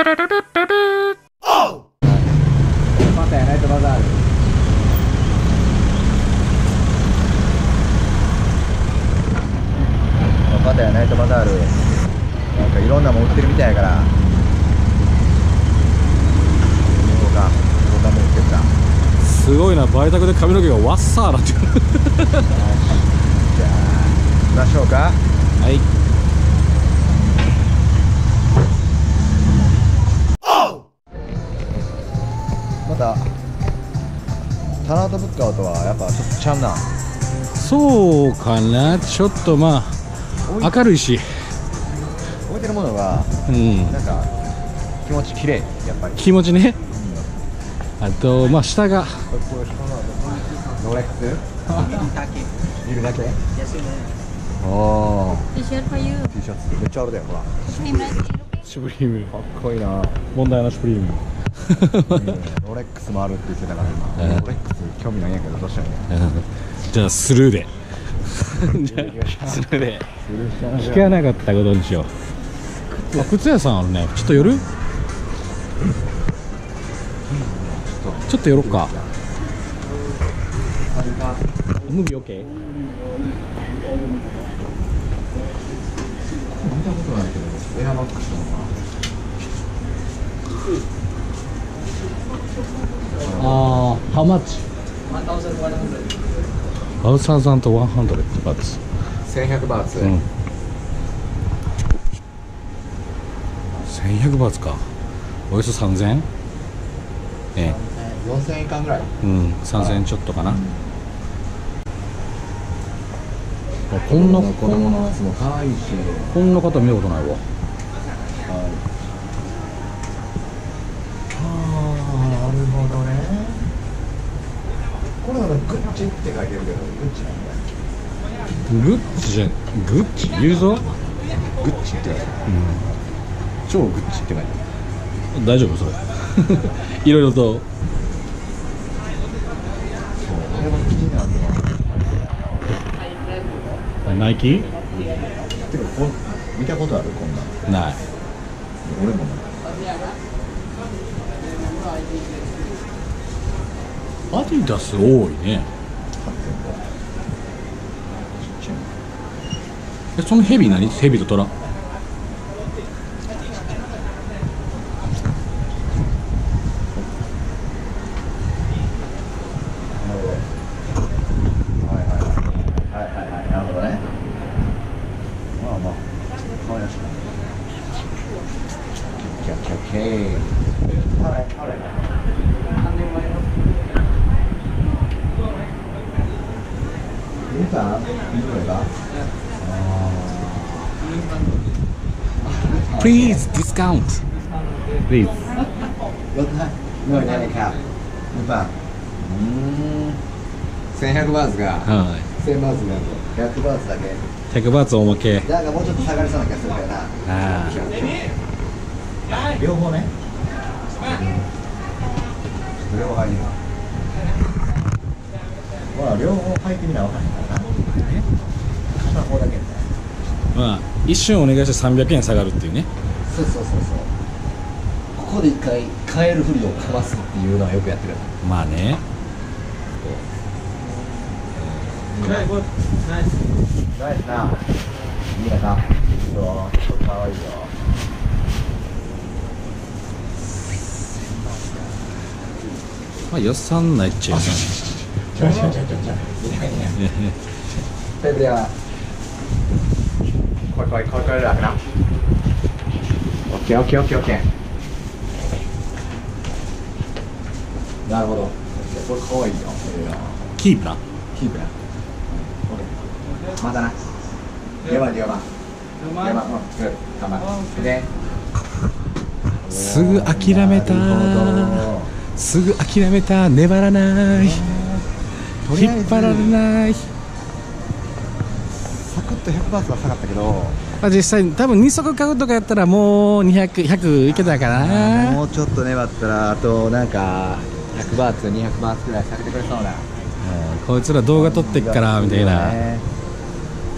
Pantera, entra nas áreas. Pantera,ナイトバザール。なんかいろんなもん売ってるみたいやから。そうか、そうかも売ってるな。すごいな、売却で髪の毛がわっさーなって。じゃあ、行きましょうか。はい。タナートブッカーとはやっぱちょっとちゃうな。そうかな、ちょっとまあ明るいし置いてるものが、なんか気持ち綺麗、やっぱり気持ちね、あとまあ下がロレックス見るだけ安いね。ああ T シャツめっちゃあるだよ、ほらシュプリームかっこいいな。問題のシュプリームロレックスもあるって言ってたから今、ロレックス興味ないんやけどどうしたらいいの。じゃあスルーで聞かなかったことにしよう。靴屋さんあるね。ちょっと寄る、ちょっと寄ろっか。お麦 OK？ 見たことないけどエアマックスなのかな。ああ、how much? 1,100 バーツ。1,100 バーツ。1,100 バーツか。およそ 3,000 円。4,000 円間ぐらい。3,000 円ちょっとかな。こんな子供のやつも可愛いし。こんな方見たことないわ。これはグッチって書いてるけど、グッチなんだ。グッチじゃん、グッチ言うぞ。グッチって書いてある。超グッチって書いてある。大丈夫それ。いろいろと。そう、あれは気になるのは。ナイキ？てか、見たことあるこんな。ない。俺もない。アディダス多いね。え、そのヘビ何？ヘビとトラ。Please discount. Please. ลดให้หน่อยได้ไหมครับคุณป้า1,100 バーツが1,000 バーツなんで100 バーツだけ。100 バーツおまけ。だからもうちょっと下がりそうな気がするからな。ああ。両方ね。両方入ります。ほら両方入ってみなわかんないからな。片方だけ。まあ。一瞬お願いして300円下がるっていうね。そうそうそうそう。ここで一回買えるふりをかますっていうのはよくやってる。まあね。ナイスナイスナイスな。いいやな。そう、可愛いよ。まあ予算ないっちゃ予算。ペブリア。ค่อยหลักนะโอเคโอเคโอเคโอเคなるほど。これかわいいよ。キープなキープな。またな。すぐ諦めたすぐ諦めた。粘らない引っ張られない。100バーツは下がったけど、実際多分2足買うとかやったらもう200、100いけたかな。もうちょっと粘ったらあとなんか100バーツ、200バーツくらい下げてくれそうな。こいつら動画撮ってっからみたいな。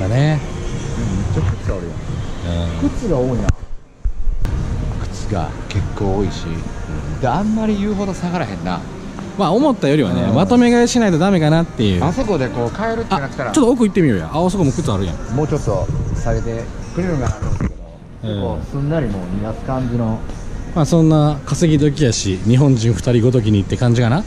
だね。めっちゃ靴が多いな。靴スが結構多いし、であんまり言うほど下がらへんな。まあ思ったよりはね、まとめ買いしないとダメかなっていう。あそこでこう買えるってなったらちょっと奥行ってみようや。あそこも靴あるやん。もうちょっと下げてくれるかなと思うんですけど、結構すんなりもう逃がす感じの、まあそんな稼ぎ時やし、日本人2人ごときにって感じかな。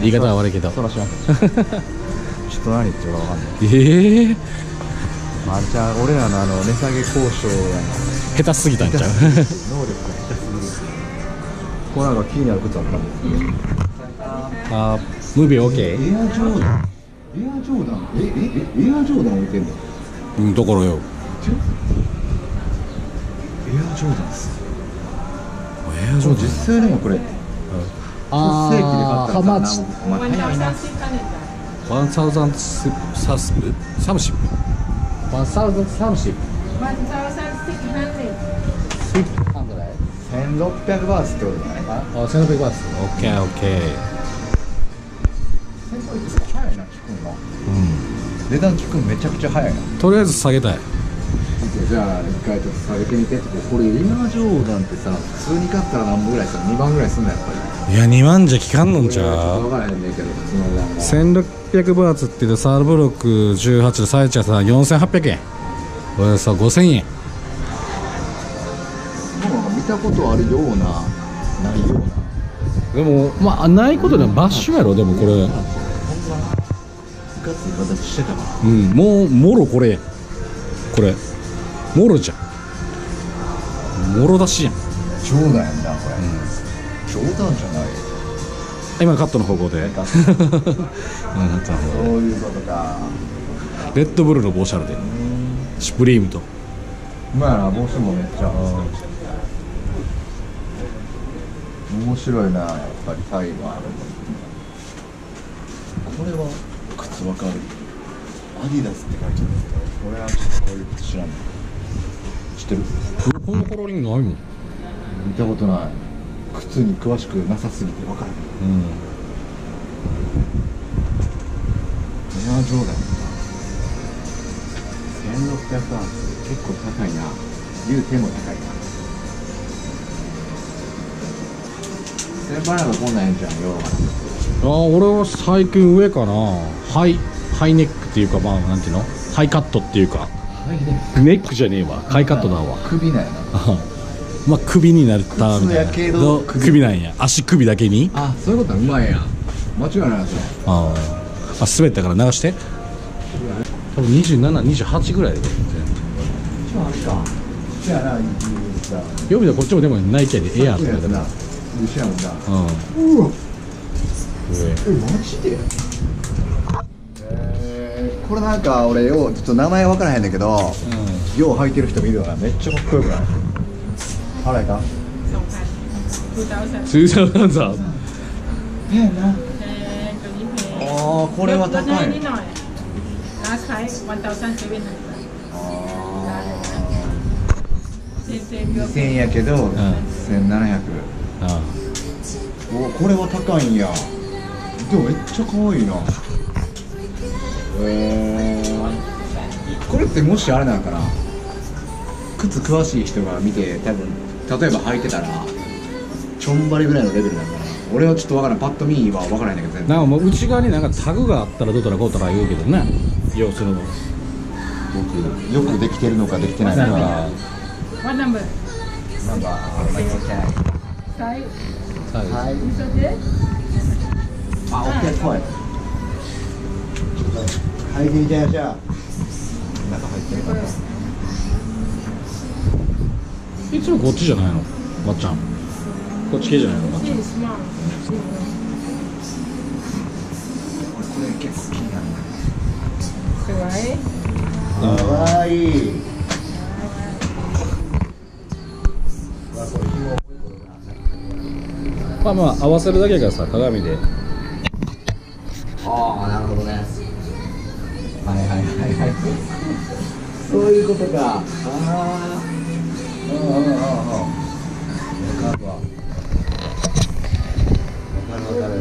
言い方は悪いけど、そらしますちょっと何言ってるか分かんない。あんちゃん俺らのあの値下げ交渉やな、下手すぎたんちゃう能力が下手すぎる。こうなんか気になる靴あったんですけど、あームービー OK。 エアジョーダン、エアジョーダン置いてんだ。うん、ところよ、エアジョーダンっす。エアジョーダン実際でもこれああ、ハマチ1600バースってことじゃないかな。あ、1600バース。オッケーオッケー。早いな、聞くんが。うん。値段聞くんめちゃくちゃ早いな。とりあえず下げたい。じゃあ、一回ちょっと下げてみてって。これ、エアジョーダンってさ、普通に買ったら何本ぐらいするの？ 2 万ぐらいすんのやっぱり。いや、2万じゃ効かんのんちゃう？わからへんねんけど、その値段が。1600バーツって言って、サーブロック18でサイチはさ、4800円。およそ5000円。見たことあるような、ないような。でもまあないことでもバッシュやろ。でもこれうん、もうもろこれもろじゃん、もろ出しやん。冗談やんなこれ、うん、冗談じゃない。今カットの方向でそういうことか。レッドブルの帽子あるで、シュプリームと。まあな、帽子もめっちゃ面白いな、やっぱりタイガー。これは靴わかる。アディダスって書いてあるんですけど、これはちょっとこういう靴知らんの。知ってる？このカラーリングないもん。見たことない。靴に詳しくなさすぎてわかる。うん。エアジョーダン。1600バーツ、結構高いな。言うても高いな。ああ、俺は最近上かな。ハイネックっていうか、まあなんていうの、ハイカットっていうか、ネックじゃねえわ、ハイカットだわ。首なんやなまあ首になったみたいな。首なんや、足首だけに。あ、そういうことはうまいやん、間違いないですよ。あ、滑ったから流して。多分2728ぐらいで。あれか、じゃあな、予備でこっちもでもナイキやで、エアーとかでも一緒やもんな。うわっ、マジで。これなんか俺ようちょっと名前分からへんねんけど、よう履いてる人もいるよな。めっちゃかっこよくない？あれか2000。ああ、これは高い。2000やけど1700。お、これは高いんや。でもめっちゃ可愛いな。これってもしあれなのかな、靴詳しい人が見て、多分例えば履いてたらちょんばりぐらいのレベルなのかな。俺はちょっとわからん、パッと見はわからないんだけど。全然なんかもう内側になんかタグがあったらどうたらこうたら言うけどね。要するによくできてるのかできてないのか。なんかあんまり関係ない。はい。あ、オッケー、怖い。はい、行きましょう。中入ってるから。いつもこっちじゃないの、まっちゃん。こっち系じゃないの、まっちゃん。これ結構気になるな。かわいい。まあまあ合わせるだけがさ、鏡で。ああ、なるほどね。はいはいはいはいそういうことか。ああ、わかるわ、わかるわかる。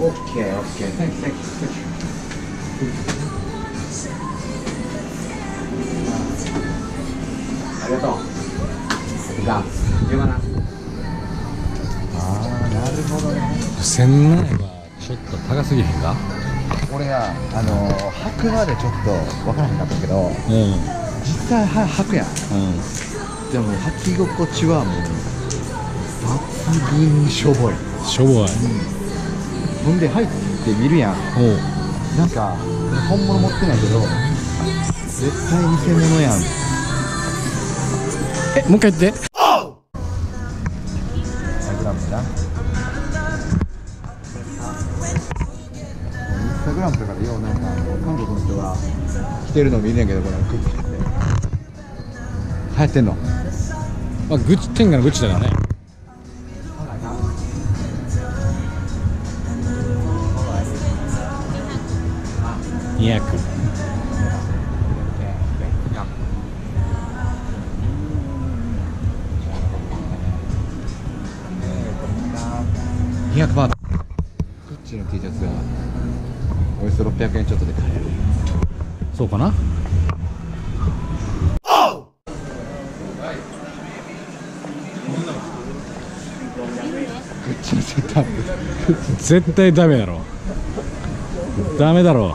オッケーオッケー、サンキューサンキューサンキュー。1700はちょっと高すぎへんか。俺は履くまでちょっと分からへんかったけど、実際は履くやん、でも履き心地はもう抜群にしょぼいほんで入ってみるやん、なんか本物持ってないけど絶対偽物やん。え、もう一回言って。インスタグラムとかでようなんか韓国の人が着てるの見るんやけど、これグッチって流行ってんの。まあグッチ、天下のグッチだからね。200。200バート。グッチの T シャツが。およそ600円ちょっとで買える。そうかな。絶対ダメやろ。ダメだろ。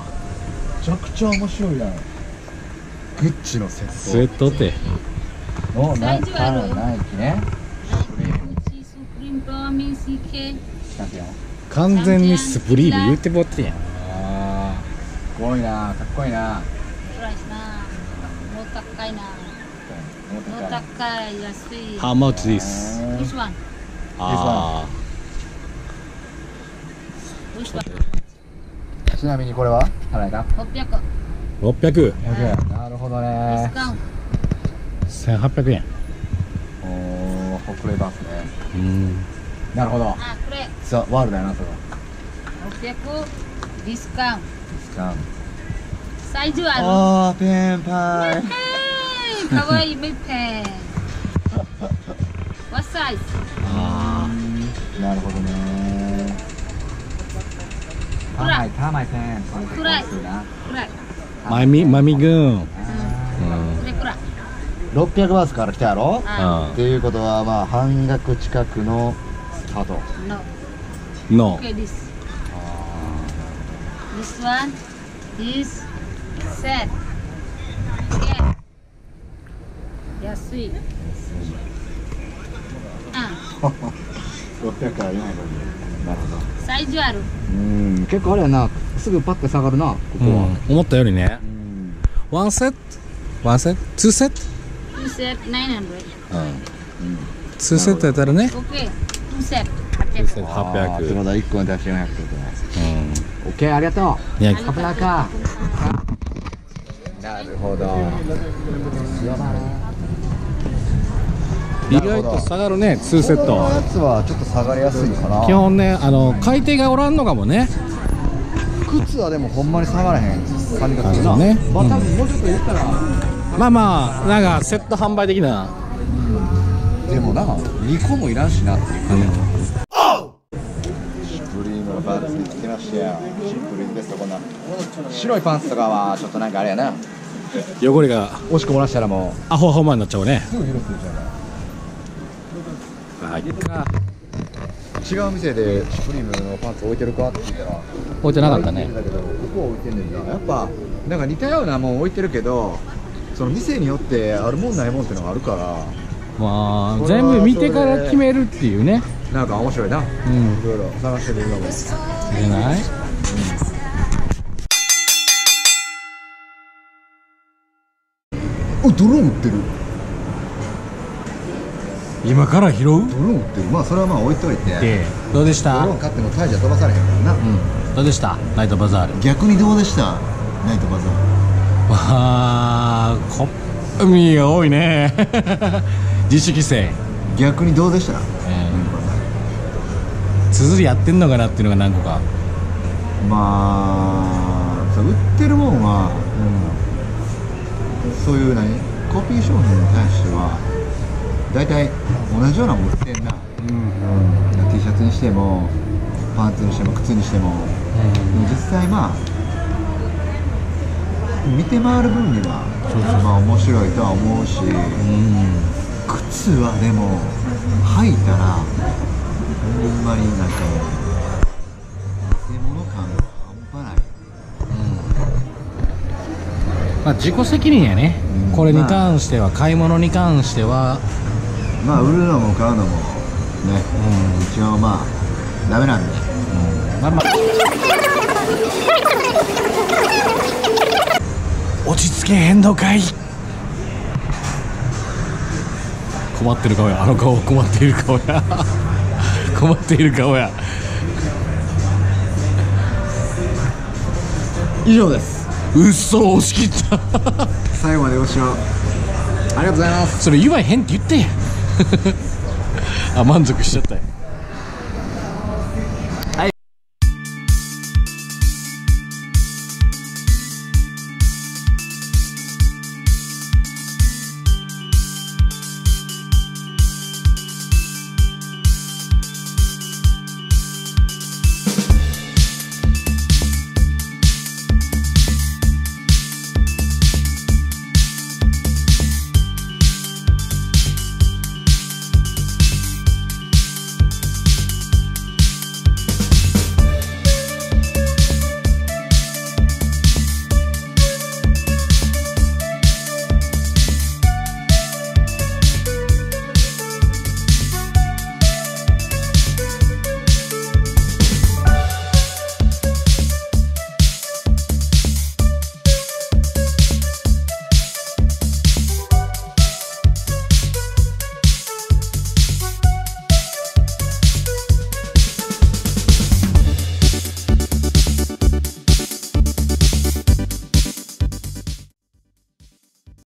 めちゃくちゃ面白いやん。グッチのセット。セットって。お、ないかナイキね。完全にスプリーム言うてもってやん。すごいな、かっこいいな。暗いしな。もう高いな。もう高い、安い。How much this? Which one? ああ。ちなみにこれは払いか。600。600円。なるほどね。1800円。おお、北米バスね。なるほど。あ、これ。ザワールドやな、それは。600ディスカウント。サイズはある。ペンパイ。かわいいペンペン。ワサイズ。ああ、なるほどね。ほら、タマイペン。くらい。マミ軍。600バーツから来たやろ。っていうことはまあ半額近くのスカート。の。This one is set. Yeah. Yasui. Size ある。結構あれやな。すぐパッと下がるな。ここは。思ったよりね。1セット、1セット、2セット。2セット900。2セットやったらね。OK。2セット。800。まだ1個は出してないってことね。オッケー、ありがとう。なるほど。意外と下がるね、2セット。このやつはちょっと下がりやすいかな。基本ね、買い手がおらんのかもね。靴はでもほんまに下がらへん感じがするな。まあ、多分もうちょっと言ったら。まあまあ、なんかセット販売的な。でもな、2個もいらんしなっていう感じ。バーツ見つけましたよ。シンプルですよ。こんな白いパンツとかはちょっとなんかあれやな、汚れが押しこもらしたらもうアホアホマンになっちゃうね。すぐ色ついちゃうから。あ、いいか。違う店でシュプリームのパンツ置いてるかって言ったら置いてなかったね。だけどここ置いてんねんな。やっぱなんか似たようなもん置いてるけど、その店によってあるもんないもんっていうのがあるから、まあ全部見てから決めるっていうね。なんか面白いな。いろいろ探してみるのもいいない。お、ドローン売ってる。今から拾う。ドローン売ってる。まあそれはまあ置いといて。どうでした？ドローン買ってもタイじゃ飛ばされへんからな。どうでした？ナイトバザール。逆にどうでした？ナイトバザール。わあ、コッミが多いね。自主規制。逆にどうでした？綴りやってんのかなっていうのが何個か。まあ売ってるもんは、そういう何コピー商品に対しては大体同じようなもん売ってんな。T シャツにしてもパンツにしても靴にしても、実際まあ見て回る分にはまあ面白いとは思うし、靴はでも履いたらほんまになんかまあ自己責任やね、これに関しては、買い物に関しては。まあ売るのも買うのもね、うちのまあダメなんで、まあまあ落ち着け変動会。困ってる顔や、あの顔。困っている顔や困っている顔や。以上です。うっそ、押し切った最後までご視聴ありがとうございます。それ言わへんって言ってんやあ、満足しちゃったよ。